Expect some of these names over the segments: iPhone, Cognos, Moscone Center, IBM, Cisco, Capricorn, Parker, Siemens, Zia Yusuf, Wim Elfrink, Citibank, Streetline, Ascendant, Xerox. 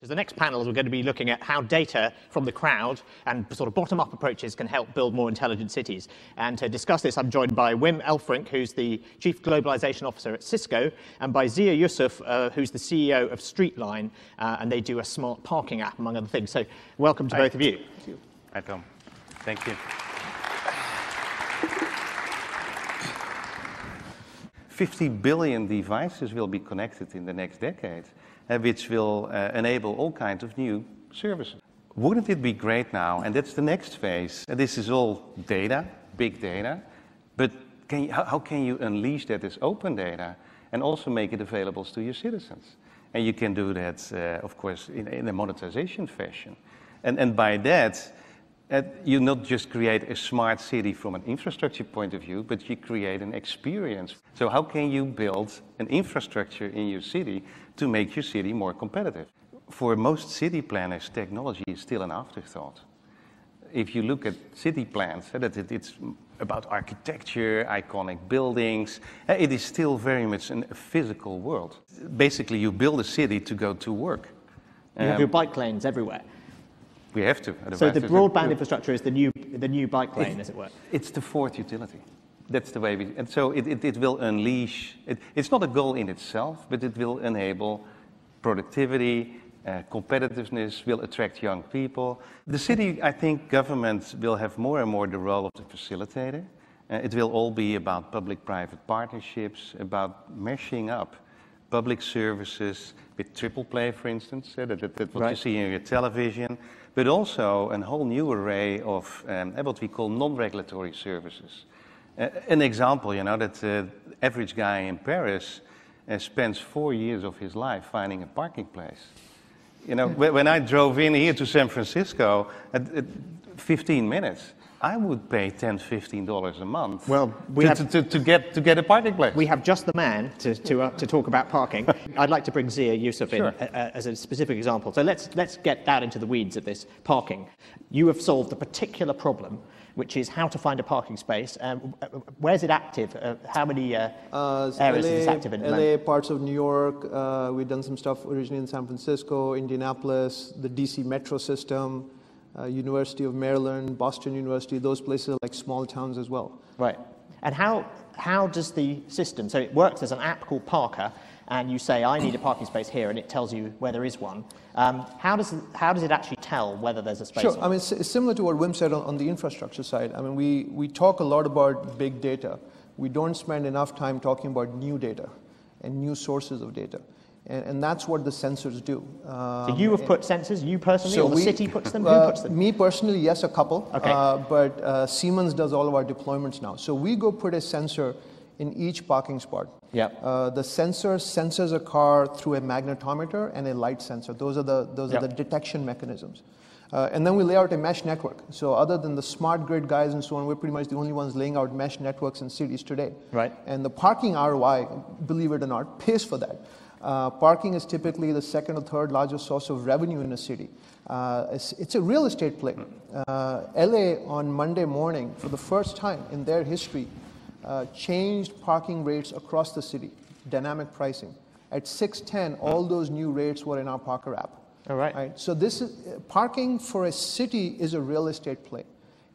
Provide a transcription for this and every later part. Because the next panels we're going to be looking at how data from the crowd and sort of bottom-up approaches can help build more intelligent cities. And to discuss this, I'm joined by Wim Elfrink, who's the Chief Globalization Officer at Cisco, and by Zia Yusuf, who's the CEO of Streetline, and they do a smart parking app, among other things. So welcome to both of you. Thank you. Welcome. Thank you. 50 billion devices will be connected in the next decade, which will enable all kinds of new services. Wouldn't it be great now? And that's the next phase. And this is all data, big data, but can you, how can you unleash that as open data and also make it available to your citizens? And you can do that, of course, in a monetization fashion. And by that, you not just create a smart city from an infrastructure point of view, but you create an experience. So how can you build an infrastructure in your city to make your city more competitive? For most city planners, technology is still an afterthought. If you look at city plans, it's about architecture, iconic buildings. It is still very much a physical world. Basically, you build a city to go to work. You have your bike lanes everywhere. We have to. So the broadband infrastructure is the new bike lane, as it were. It's the fourth utility. That's the way we. And so it will unleash. It's not a goal in itself, but it will enable productivity, competitiveness. Will attract young people. The city, I think, government will have more and more the role of the facilitator. It will all be about public-private partnerships, about meshing up public services with triple play, for instance, that's what you see in your television, but also a whole new array of what we call non-regulatory services. An example, you know, that the average guy in Paris spends 4 years of his life finding a parking place. You know, when I drove in here to San Francisco, at 15 minutes, I would pay $10, $15 a month to get a parking place. We have just the man to talk about parking. I'd like to bring Zia Yusuf in as a specific example. So let's get down into the weeds of this parking. You have solved the particular problem, which is how to find a parking space. Where's it active? How many areas is it active in? LA, parts of New York. We've done some stuff originally in San Francisco, Indianapolis, the DC metro system. University of Maryland, Boston University, those places are like small towns as well. Right. And how does the system, so it works as an app called Parker, and you say, I need a parking space here, and it tells you where there is one. How does it actually tell whether there's a space? Sure. I mean, similar to what Wim said on the infrastructure side. I mean, we talk a lot about big data. We don't spend enough time talking about new data and new sources of data. And that's what the sensors do. So you have put sensors, you personally, so or the city puts them? Who puts them? Me personally, yes, a couple. Okay. But Siemens does all of our deployments now. So we go put a sensor in each parking spot. Yep. The sensor senses a car through a magnetometer and a light sensor. Those are the detection mechanisms. And then we lay out a mesh network. So other than the smart grid guys and so on, we're pretty much the only ones laying out mesh networks in cities today. Right. And the parking ROI, believe it or not, pays for that. Parking is typically the second or third largest source of revenue in a city. It's a real estate play. LA on Monday morning, for the first time in their history, changed parking rates across the city, dynamic pricing. At 6:10, all those new rates were in our Parker app. All right. Right? So this is, parking for a city is a real estate play.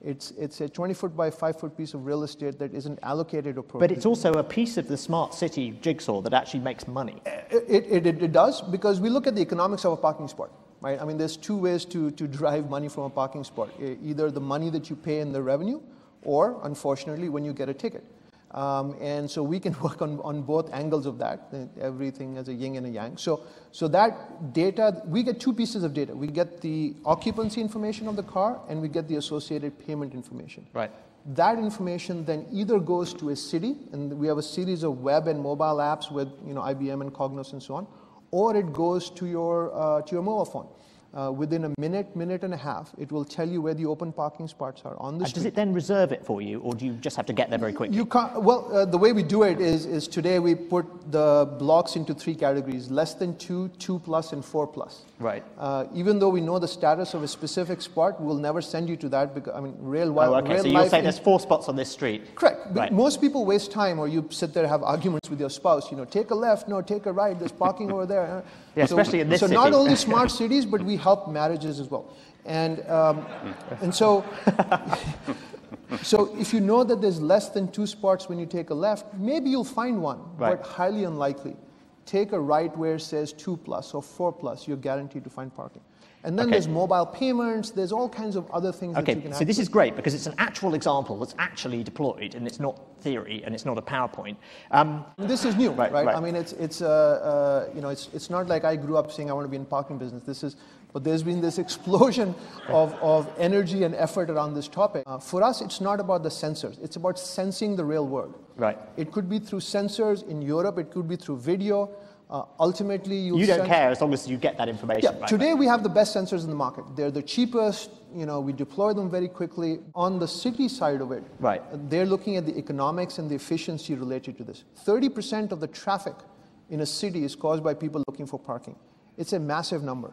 It's a 20-foot by 5-foot piece of real estate that isn't allocated appropriately. But it's also a piece of the smart city jigsaw that actually makes money. It does, because we look at the economics of a parking spot, right? I mean, there's two ways to drive money from a parking spot. Either the money that you pay in the revenue, or, unfortunately, when you get a ticket. And so we can work on both angles of that, everything as a yin and a yang. So that data, we get two pieces of data. We get the occupancy information of the car, and we get the associated payment information. Right. That information then either goes to a city, and we have a series of web and mobile apps with IBM and Cognos and so on, or it goes to your mobile phone. within a minute, minute and a half, it will tell you where the open parking spots are on the street. Does it then reserve it for you, or do you just have to get there very quickly? You can't, well, the way we do it is today we put the blocks into three categories: less than 2, 2+, and 4+. Right. Even though we know the status of a specific spot, we'll never send you to that because, I mean, real life. So you'll say there's 4 spots on this street. Correct. But most people waste time, or you sit there and have arguments with your spouse. You know, take a left, no, take a right. There's parking over there. Yeah, so, especially in this city. So not only smart cities, but we help marriages as well, and so so if you know that there's less than 2 spots when you take a left, maybe you'll find one, but highly unlikely. Take a right where it says 2+ or 4+, you're guaranteed to find parking. And then there's mobile payments, there's all kinds of other things that you can have. So this is great because it's an actual example that's actually deployed, and it's not theory, and it's not a PowerPoint. This is new, right? I mean, you know, it's not like I grew up saying I want to be in the parking business. This is, but there's been this explosion of energy and effort around this topic. For us, it's not about the sensors. It's about sensing the real world. Right. It could be through sensors. In Europe, it could be through video. Ultimately, you don't care as long as you get that information. Yeah, today we have the best sensors in the market. They're the cheapest. You know, we deploy them very quickly. On the city side of it, they're looking at the economics and the efficiency related to this. 30% of the traffic in a city is caused by people looking for parking. It's a massive number.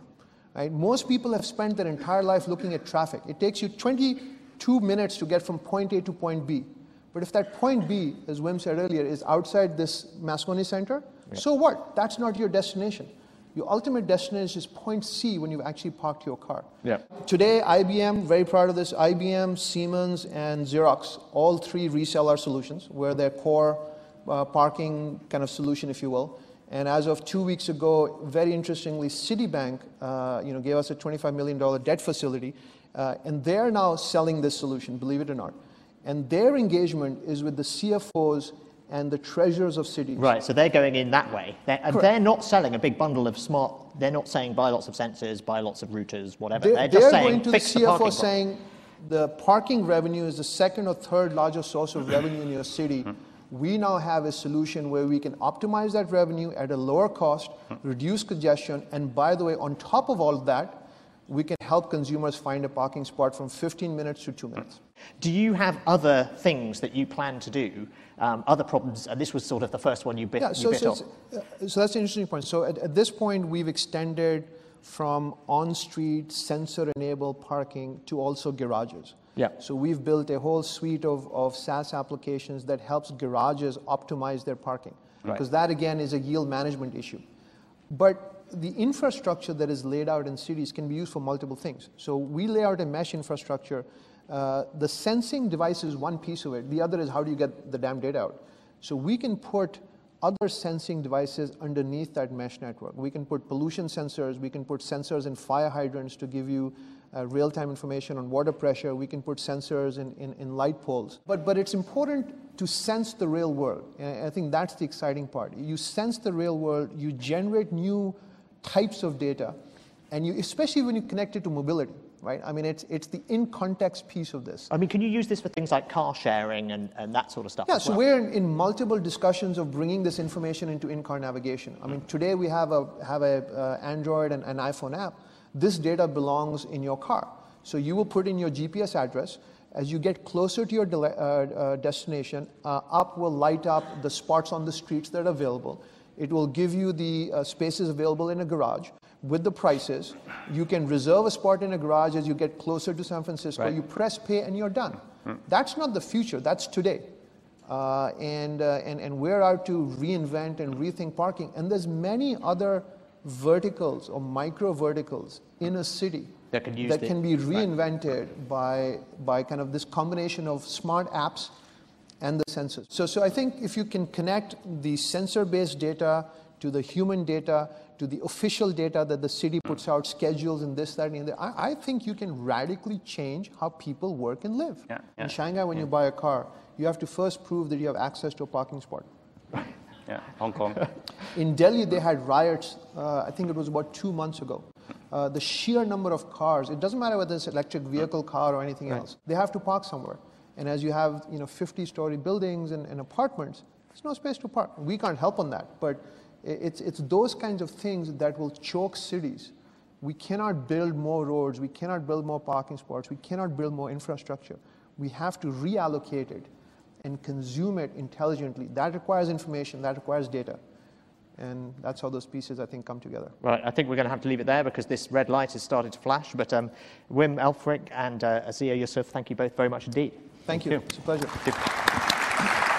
Right? Most people have spent their entire life looking at traffic. It takes you 22 minutes to get from point A to point B. But if that point B, as Wim said earlier, is outside this Moscone Center, so what? That's not your destination. Your ultimate destination is point C when you've actually parked your car. Yeah. Today, IBM, very proud of this, IBM, Siemens, and Xerox, all 3 resell our solutions. We're their core parking kind of solution, if you will. And as of 2 weeks ago, very interestingly, Citibank you know, gave us a $25 million debt facility, and they're now selling this solution, believe it or not. And their engagement is with the CFOs and the treasurers of cities. Right, so they're going in that way. They're not selling a big bundle of smart, they're not saying buy lots of sensors, buy lots of routers, whatever. They're just saying fix the parking. They're going to the CFO saying the parking revenue is the 2nd or 3rd largest source of revenue in your city. We now have a solution where we can optimize that revenue at a lower cost, reduce congestion, and by the way, on top of all that, we can help consumers find a parking spot from 15 minutes to 2 minutes. Do you have other things that you plan to do, other problems? And this was sort of the first one you bit off. So that's an interesting point. So at this point, we've extended from on-street sensor-enabled parking to also garages. Yeah. So we've built a whole suite of SaaS applications that helps garages optimize their parking. Because that, again, is a yield management issue. But the infrastructure that is laid out in cities can be used for multiple things. So we lay out a mesh infrastructure. The sensing device is one piece of it. The other is how do you get the damn data out. So we can put other sensing devices underneath that mesh network. We can put pollution sensors. We can put sensors in fire hydrants to give you real-time information on water pressure. We can put sensors in light poles. But it's important to sense the real world. And I think that's the exciting part. You sense the real world. You generate new types of data, and you, especially when you connect it to mobility, right? I mean, it's the in-context piece of this. I mean, can you use this for things like car sharing and that sort of stuff? Yeah, so we're in multiple discussions of bringing this information into in-car navigation. I mean, today we have an Android and an iPhone app. This data belongs in your car. So you will put in your GPS address. As you get closer to your destination, up will light up the spots on the streets that are available. It will give you the spaces available in a garage with the prices. You can reserve a spot in a garage as you get closer to San Francisco. You press pay and you're done. That's not the future. That's today. And we're out to reinvent and rethink parking. And there's many other verticals or micro verticals in a city that can, be reinvented by kind of this combination of smart apps and the sensors. So I think if you can connect the sensor-based data to the human data, to the official data that the city puts out, schedules and this, that, and the other, I think you can radically change how people work and live. Yeah, yeah. In Shanghai, when you buy a car, you have to first prove that you have access to a parking spot. Yeah, Hong Kong. In Delhi, they had riots, I think it was about 2 months ago. The sheer number of cars, it doesn't matter whether it's an electric vehicle car or anything else, they have to park somewhere. And as you have 50-story buildings and apartments, there's no space to park. We can't help on that. But it's those kinds of things that will choke cities We cannot build more roads, we cannot build more parking spots, we cannot build more infrastructure. We have to reallocate it and consume it intelligently. That requires information, that requires data. And that's how those pieces, I think, come together. Right, I think we're going to have to leave it there because this red light has started to flash. But Wim Elfrink and Zia Yusuf, thank you both very much indeed. Thank you. It's a pleasure.